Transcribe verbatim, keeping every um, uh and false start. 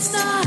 stars.